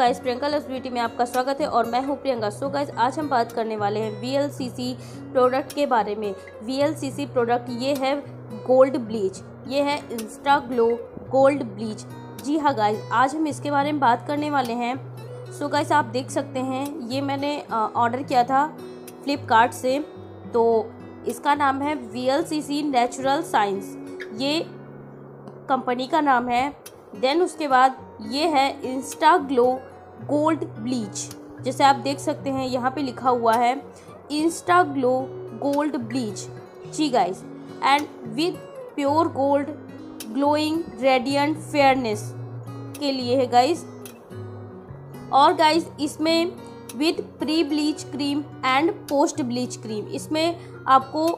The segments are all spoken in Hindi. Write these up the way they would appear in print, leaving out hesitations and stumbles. गाइस प्रियंका लव्स ब्यूटी में आपका स्वागत है और मैं हूं प्रियंका। सो गाइस आज हम बात करने वाले हैं VLCC प्रोडक्ट के बारे में। VLCC प्रोडक्ट ये है गोल्ड ब्लीच, ये है इंस्टाग्लो गोल्ड ब्लीच। जी हाँ गाइस, आज हम इसके बारे में बात करने वाले हैं। सो गाइस आप देख सकते हैं ये मैंने ऑर्डर किया था फ्लिपकार्ट से। तो इसका नाम है VLCC नेचुरल साइंस, ये कंपनी का नाम है। देन उसके बाद ये है इंस्टाग्लो गोल्ड ब्लीच, जैसे आप देख सकते हैं यहाँ पे लिखा हुआ है इंस्टाग्लो गोल्ड ब्लीच। जी guys, and with pure gold glowing radiant fairness के लिए है गाइस। और गाइस इसमें with pre bleach cream and post bleach cream, इसमें आपको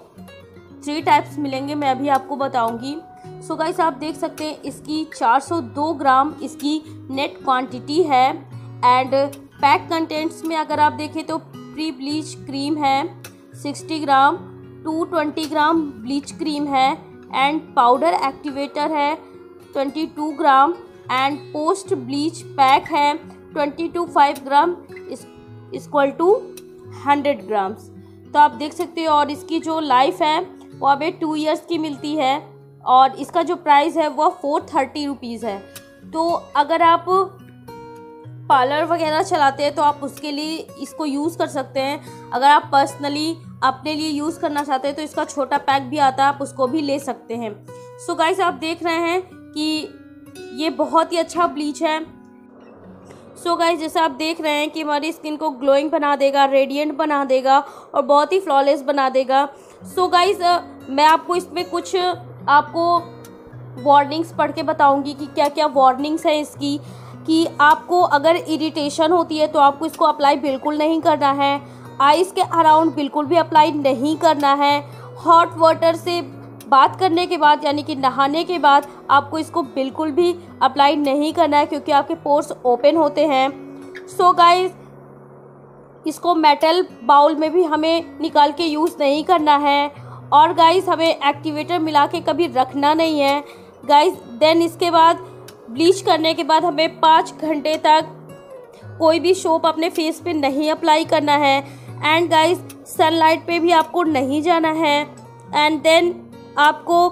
3 टाइप्स मिलेंगे, मैं अभी आपको बताऊंगी। सो गाइस आप देख सकते हैं इसकी 402 ग्राम इसकी नेट क्वांटिटी है। एंड पैक कंटेंट्स में अगर आप देखें तो प्री ब्लीच क्रीम है 60 ग्राम, 220 ग्राम ब्लीच क्रीम है, एंड पाउडर एक्टिवेटर है 22 gram, and post bleach pack है 22.5 ग्राम इक्वल टू 100 ग्राम्स। तो आप देख सकते हो, और इसकी जो लाइफ है वो अब 2 इयर्स की मिलती है, और इसका जो प्राइस है वो 430 रुपीज़ है। तो अगर आप पार्लर वगैरह चलाते हैं तो आप उसके लिए इसको यूज़ कर सकते हैं। अगर आप पर्सनली अपने लिए यूज़ करना चाहते हैं तो इसका छोटा पैक भी आता है, आप उसको भी ले सकते हैं। सो गाइस आप देख रहे हैं कि ये बहुत ही अच्छा ब्लीच है। सो गाइस जैसा आप देख रहे हैं कि हमारी स्किन को ग्लोइंग बना देगा, रेडियंट बना देगा और बहुत ही फ्लॉलेस बना देगा। सो गाइस मैं आपको इसमें कुछ आपको वार्निंग्स पढ़ के बताऊंगी कि क्या क्या वार्निंग्स हैं इसकी, कि आपको अगर इरिटेशन होती है तो आपको इसको अप्लाई बिल्कुल नहीं करना है, आइज़ के अराउंड बिल्कुल भी अप्लाई नहीं करना है, हॉट वाटर से बात करने के बाद यानी कि नहाने के बाद आपको इसको बिल्कुल भी अप्लाई नहीं करना है क्योंकि आपके पोर्स ओपन होते हैं। सो गाइस इसको मेटल बाउल में भी हमें निकाल के यूज़ नहीं करना है, और गाइस हमें एक्टिवेटर मिला के कभी रखना नहीं है गाइस। देन इसके बाद ब्लीच करने के बाद हमें 5 घंटे तक कोई भी सोप अपने फेस पे नहीं अप्लाई करना है, एंड गाइस सनलाइट पे भी आपको नहीं जाना है। एंड देन आपको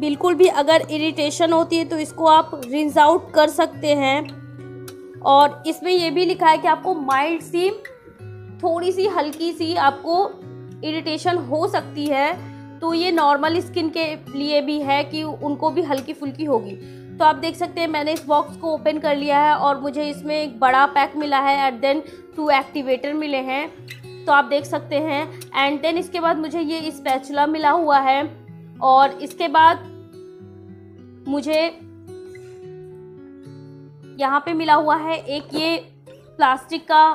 बिल्कुल भी अगर इरिटेशन होती है तो इसको आप रिंस आउट कर सकते हैं। और इसमें यह भी लिखा है कि आपको माइल्ड सी, थोड़ी सी हल्की सी आपको इरिटेशन हो सकती है, तो ये नॉर्मल स्किन के लिए भी है कि उनको भी हल्की फुल्की होगी। तो आप देख सकते हैं मैंने इस बॉक्स को ओपन कर लिया है और मुझे इसमें एक बड़ा पैक मिला है, एंड देन 2 एक्टिवेटर मिले हैं, तो आप देख सकते हैं। एंड देन इसके बाद मुझे ये स्पैचुला मिला हुआ है, और इसके बाद मुझे यहाँ पे मिला हुआ है एक ये प्लास्टिक का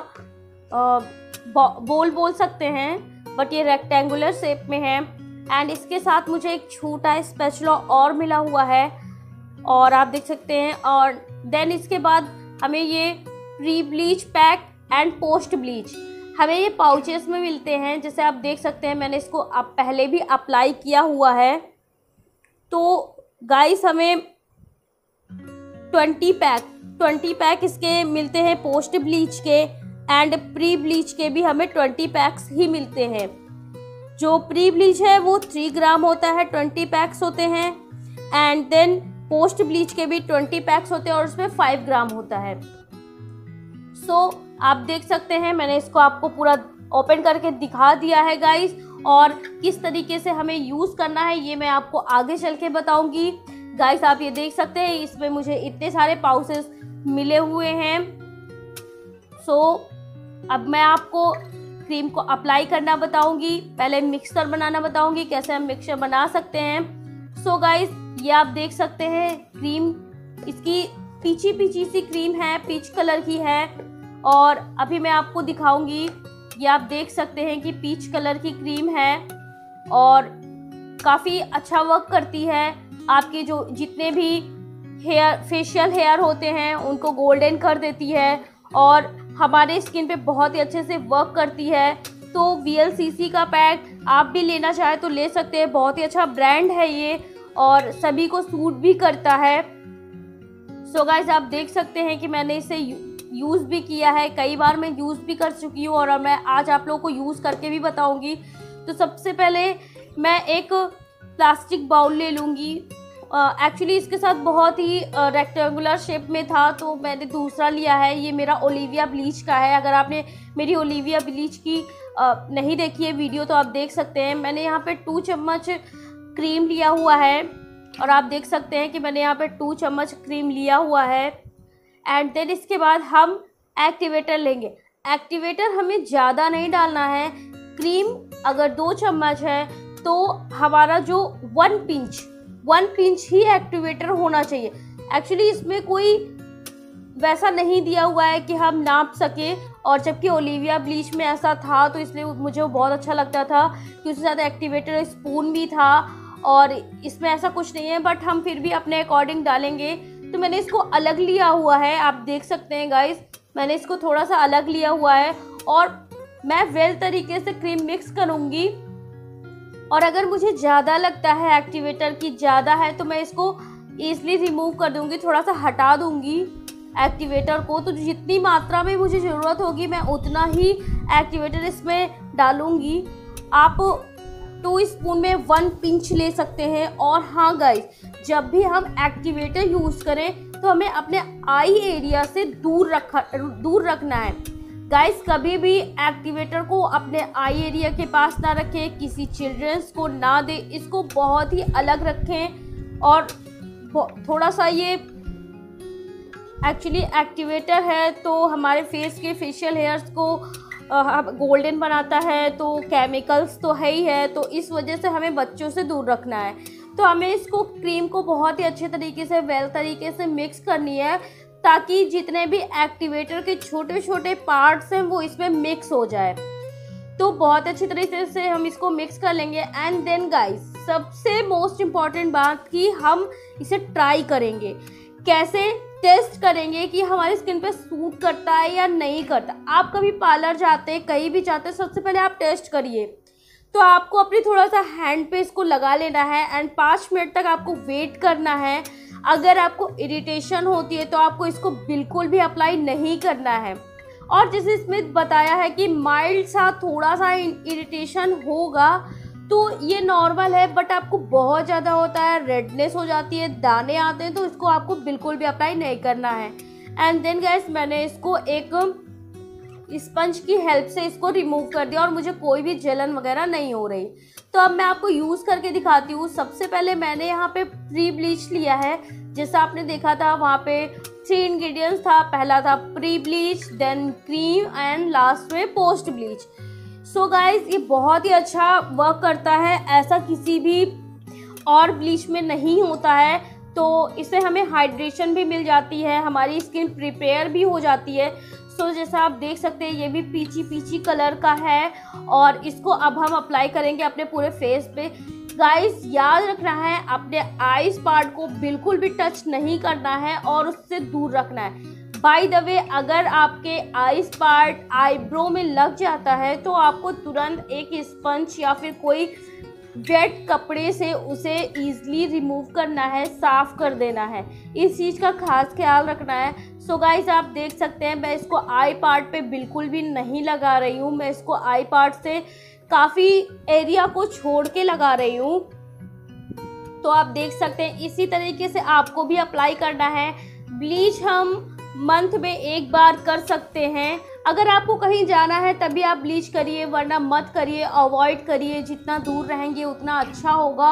बोल सकते हैं, बट ये रेक्टेंगुलर शेप में है। एंड इसके साथ मुझे एक छोटा स्पैचुला और मिला हुआ है, और आप देख सकते हैं। और देन इसके बाद हमें ये pre bleach pack and post bleach हमें ये पाउचेस में मिलते हैं, जैसे आप देख सकते हैं मैंने इसको पहले भी अप्लाई किया हुआ है। तो गाइस हमें 20 पैक इसके मिलते हैं पोस्ट ब्लीच के, एंड प्री ब्लीच के भी हमें 20 पैक्स ही मिलते हैं। जो प्री ब्लीच है वो 3 ग्राम होता है, 20 पैक्स होते हैं, एंड देन पोस्ट ब्लीच के भी 20 पैक्स होते हैं और उसमें 5 ग्राम होता है। सो आप देख सकते हैं मैंने इसको आपको पूरा ओपन करके दिखा दिया है गाइस, और किस तरीके से हमें यूज़ करना है ये मैं आपको आगे चल के बताऊँगी। गाइस आप ये देख सकते हैं इसमें मुझे इतने सारे पाउचेस मिले हुए हैं। सो अब मैं आपको क्रीम को अप्लाई करना बताऊंगी, पहले मिक्सचर बनाना बताऊंगी कैसे हम मिक्सचर बना सकते हैं। सो गाइस ये आप देख सकते हैं क्रीम, इसकी पीची पीची सी क्रीम है, पीच कलर की है, और अभी मैं आपको दिखाऊंगी। ये आप देख सकते हैं कि पीच कलर की क्रीम है और काफ़ी अच्छा वर्क करती है। आपके जो जितने भी हेयर, फेशियल हेयर होते हैं उनको गोल्डन कर देती है और हमारे स्किन पे बहुत ही अच्छे से वर्क करती है। तो VLCC का पैक आप भी लेना चाहें तो ले सकते हैं, बहुत ही अच्छा ब्रांड है ये और सभी को सूट भी करता है। सो गाइज आप देख सकते हैं कि मैंने इसे यूज़ भी किया है, कई बार मैं यूज़ भी कर चुकी हूँ और मैं आज आप लोगों को यूज़ करके भी बताऊँगी। तो सबसे पहले मैं एक प्लास्टिक बाउल ले लूँगी। एक्चुअली इसके साथ बहुत ही रेक्टेंगुलर शेप में था तो मैंने दूसरा लिया है। ये मेरा ओलिविया ब्लीच का है। अगर आपने मेरी ओलिविया ब्लीच की नहीं देखी है वीडियो तो आप देख सकते हैं। मैंने यहाँ पे 2 चम्मच क्रीम लिया हुआ है और आप देख सकते हैं कि मैंने यहाँ पे 2 चम्मच क्रीम लिया हुआ है। एंड देन इसके बाद हम एक्टिवेटर लेंगे। एक्टिवेटर हमें ज़्यादा नहीं डालना है। क्रीम अगर 2 चम्मच है तो हमारा जो 1 पिंच ही एक्टिवेटर होना चाहिए। एक्चुअली इसमें कोई वैसा नहीं दिया हुआ है कि हम नाप सकें, और जबकि ओलिविया ब्लीच में ऐसा था तो इसलिए मुझे बहुत अच्छा लगता था कि उसके साथ एक्टिवेटर स्पून भी था और इसमें ऐसा कुछ नहीं है, बट हम फिर भी अपने अकॉर्डिंग डालेंगे। तो मैंने इसको अलग लिया हुआ है, आप देख सकते हैं गाइस, मैंने इसको थोड़ा सा अलग लिया हुआ है और मैं वेल तरीके से क्रीम मिक्स करूँगी। और अगर मुझे ज़्यादा लगता है एक्टिवेटर की ज़्यादा है तो मैं इसको ईज़िली रिमूव कर दूँगी, थोड़ा सा हटा दूँगी एक्टिवेटर को। तो जितनी मात्रा में मुझे ज़रूरत होगी मैं उतना ही एक्टिवेटर इसमें डालूँगी। आप 2 स्पून में 1 पिंच ले सकते हैं। और हाँ गाइस, जब भी हम एक्टिवेटर यूज़ करें तो हमें अपने आई एरिया से दूर रखना है गाइस। कभी भी एक्टिवेटर को अपने आई एरिया के पास ना रखें, किसी चिल्ड्रंस को ना दे, इसको बहुत ही अलग रखें। और थोड़ा सा ये एक्चुअली एक्टिवेटर है तो हमारे फेस के फेशियल हेयर्स को गोल्डन बनाता है, तो केमिकल्स तो है ही है, तो इस वजह से हमें बच्चों से दूर रखना है। तो हमें इसको क्रीम को बहुत ही अच्छे तरीके से वेल तरीके से मिक्स करनी है ताकि जितने भी एक्टिवेटर के छोटे छोटे पार्ट्स हैं वो इसमें मिक्स हो जाए। तो बहुत अच्छी तरीके से हम इसको मिक्स कर लेंगे। एंड देन गाइस सबसे मोस्ट इम्पॉर्टेंट बात कि हम इसे ट्राई करेंगे, कैसे टेस्ट करेंगे कि हमारी स्किन पे सूट करता है या नहीं करता। आप कभी पार्लर जाते हैं, कहीं भी जाते हैं, सबसे पहले आप टेस्ट करिए। तो आपको अपनी थोड़ा सा हैंड पे इसको लगा लेना है एंड 5 मिनट तक आपको वेट करना है। अगर आपको इरिटेशन होती है तो आपको इसको बिल्कुल भी अप्लाई नहीं करना है। और जैसे इसमें बताया है कि माइल्ड सा थोड़ा सा इरिटेशन होगा तो ये नॉर्मल है, बट आपको बहुत ज़्यादा होता है, रेडनेस हो जाती है, दाने आते हैं, तो इसको आपको बिल्कुल भी अप्लाई नहीं करना है। एंड देन गाइस मैंने इसको एक स्पंज की हेल्प से इसको रिमूव कर दिया और मुझे कोई भी जलन वगैरह नहीं हो रही। तो अब मैं आपको यूज़ करके दिखाती हूँ। सबसे पहले मैंने यहाँ पे प्री ब्लीच लिया है, जैसा आपने देखा था वहाँ पे 3 इंग्रेडिएंट्स था। पहला था pre bleach, then cream and last में पोस्ट ब्लीच। सो गाइस ये बहुत ही अच्छा वर्क करता है, ऐसा किसी भी और ब्लीच में नहीं होता है। तो इससे हमें हाइड्रेशन भी मिल जाती है, हमारी स्किन प्रिपेयर भी हो जाती है। सो जैसा आप देख सकते हैं ये भी पीची पीची कलर का है और इसको अब हम अप्लाई करेंगे अपने पूरे फेस पे। गाइस याद रखना है अपने आईज पार्ट को बिल्कुल भी टच नहीं करना है और उससे दूर रखना है। बाय द वे अगर आपके आईज पार्ट आईब्रो में लग जाता है तो आपको तुरंत एक स्पंज या फिर कोई वेट कपड़े से उसे ईज़िली रिमूव करना है, साफ़ कर देना है। इस चीज़ का खास ख्याल रखना है। सो गाइस आप देख सकते हैं मैं इसको आई पार्ट पे बिल्कुल भी नहीं लगा रही हूँ, मैं इसको आई पार्ट से काफ़ी एरिया को छोड़ के लगा रही हूँ। तो आप देख सकते हैं इसी तरीके से आपको भी अप्लाई करना है। ब्लीच हम मंथ में 1 बार कर सकते हैं। अगर आपको कहीं जाना है तभी आप ब्लीच करिए, वरना मत करिए, अवॉइड करिए। जितना दूर रहेंगे उतना अच्छा होगा।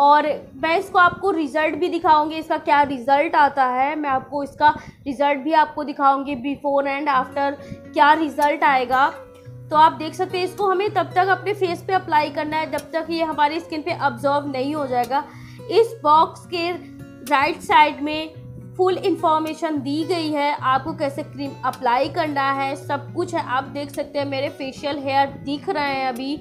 और मैं इसको आपको रिज़ल्ट भी दिखाऊंगी, इसका क्या रिज़ल्ट आता है मैं आपको इसका रिज़ल्ट भी आपको दिखाऊंगी, बिफोर एंड आफ्टर क्या रिज़ल्ट आएगा। तो आप देख सकते हैं इसको हमें तब तक अपने फेस पे अप्लाई करना है जब तक ये हमारी स्किन पे अब्जॉर्व नहीं हो जाएगा। इस बॉक्स के राइट साइड में फुल इंफॉर्मेशन दी गई है, आपको कैसे क्रीम अप्लाई करना है, सब कुछ है। आप देख सकते हैं मेरे फेशियल हेयर दिख रहे हैं, अभी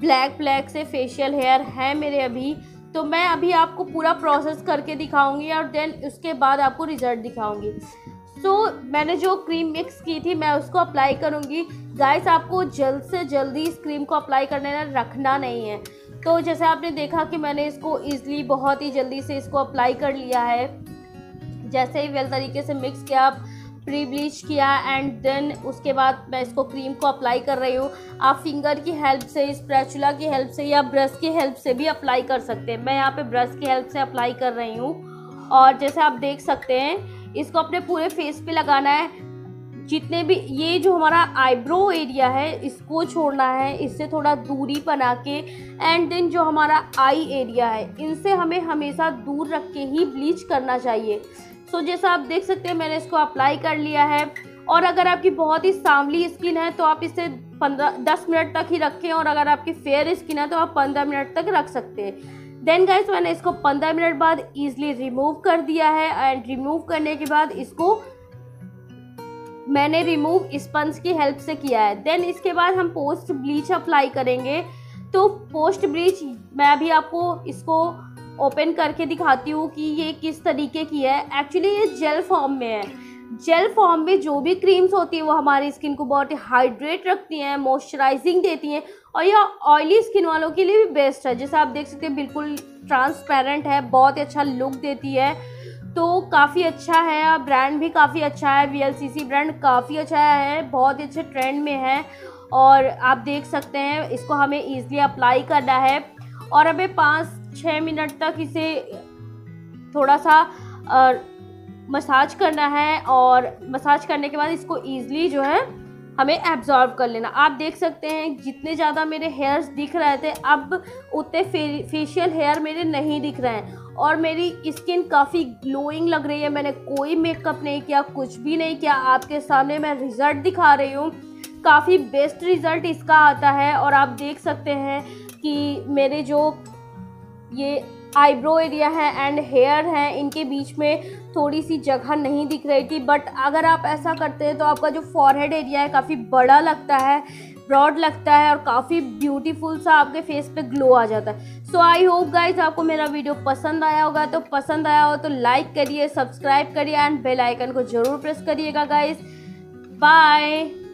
ब्लैक ब्लैक से फेशियल हेयर है मेरे अभी। तो मैं अभी आपको पूरा प्रोसेस करके दिखाऊंगी और देन उसके बाद आपको रिज़ल्ट दिखाऊंगी। सो मैंने जो क्रीम मिक्स की थी मैं उसको अप्लाई करूंगी। गाइस आपको जल्द से जल्दी इस क्रीम को अप्लाई करने में रखना नहीं है। तो जैसे आपने देखा कि मैंने इसको ईज़िली बहुत ही जल्दी से इसको अप्लाई कर लिया है। जैसे ही वेल तरीके से मिक्स किया, प्री ब्लीच किया एंड देन उसके बाद मैं इसको क्रीम को अप्लाई कर रही हूँ। आप फिंगर की हेल्प से, स्पैचुला की हेल्प से या ब्रश की हेल्प से भी अप्लाई कर सकते हैं। मैं यहाँ पे ब्रश की हेल्प से अप्लाई कर रही हूँ और जैसे आप देख सकते हैं इसको अपने पूरे फेस पे लगाना है। जितने भी ये जो हमारा आईब्रो एरिया है इसको छोड़ना है, इससे थोड़ा दूरी बना के एंड देन जो हमारा आई एरिया है इनसे हमें हमेशा दूर रख के ही ब्लीच करना चाहिए। सो जैसा आप देख सकते हैं मैंने इसको अप्लाई कर लिया है। और अगर आपकी बहुत ही सांवली स्किन है तो आप इसे 10 मिनट तक ही रखें और अगर आपकी फेयर स्किन है तो आप 15 मिनट तक रख सकते हैं। देन गाइस मैंने इसको 15 मिनट बाद ईजिली रिमूव कर दिया है एंड रिमूव करने के बाद इसको मैंने रिमूव स्पंज की हेल्प से किया है। देन इसके बाद हम पोस्ट ब्लीच अप्लाई करेंगे। तो पोस्ट ब्लीच मैं अभी आपको इसको ओपन करके दिखाती हूँ कि ये किस तरीके की है। एक्चुअली ये जेल फॉर्म में है। जेल फॉर्म में जो भी क्रीम्स होती है वो हमारी स्किन को बहुत हाइड्रेट रखती हैं, मॉइस्चराइजिंग देती हैं और यह ऑयली स्किन वालों के लिए भी बेस्ट है। जैसा आप देख सकते हैं बिल्कुल ट्रांसपेरेंट है, बहुत अच्छा लुक देती है। तो काफ़ी अच्छा है, ब्रांड भी काफ़ी अच्छा है, VLCC ब्रांड काफ़ी अच्छा है, बहुत अच्छे ट्रेंड में है और आप देख सकते हैं इसको हमें ईजिली अप्लाई करना है और हमें 5-6 मिनट तक इसे थोड़ा सा मसाज करना है और मसाज करने के बाद इसको ईजिली जो है हमें एब्जॉर्व कर लेना। आप देख सकते हैं जितने ज़्यादा मेरे हेयर्स दिख रहे थे अब उतने फेशियल हेयर मेरे नहीं दिख रहे हैं और मेरी स्किन काफ़ी ग्लोइंग लग रही है। मैंने कोई मेकअप नहीं किया, कुछ भी नहीं किया, आपके सामने मैं रिज़ल्ट दिखा रही हूँ। काफ़ी बेस्ट रिज़ल्ट इसका आता है और आप देख सकते हैं कि मेरे जो ये आईब्रो एरिया है एंड हेयर है इनके बीच में थोड़ी सी जगह नहीं दिख रही थी। बट अगर आप ऐसा करते हैं तो आपका जो फॉरहेड एरिया है काफ़ी बड़ा लगता है, ब्रॉड लगता है और काफ़ी ब्यूटीफुल सा आपके फेस पे ग्लो आ जाता है। सो आई होप गाइज आपको मेरा वीडियो पसंद आया होगा। तो पसंद आया हो तो लाइक करिए, सब्सक्राइब करिए एंड बेल आइकन को ज़रूर प्रेस करिएगा गाइज। बाय।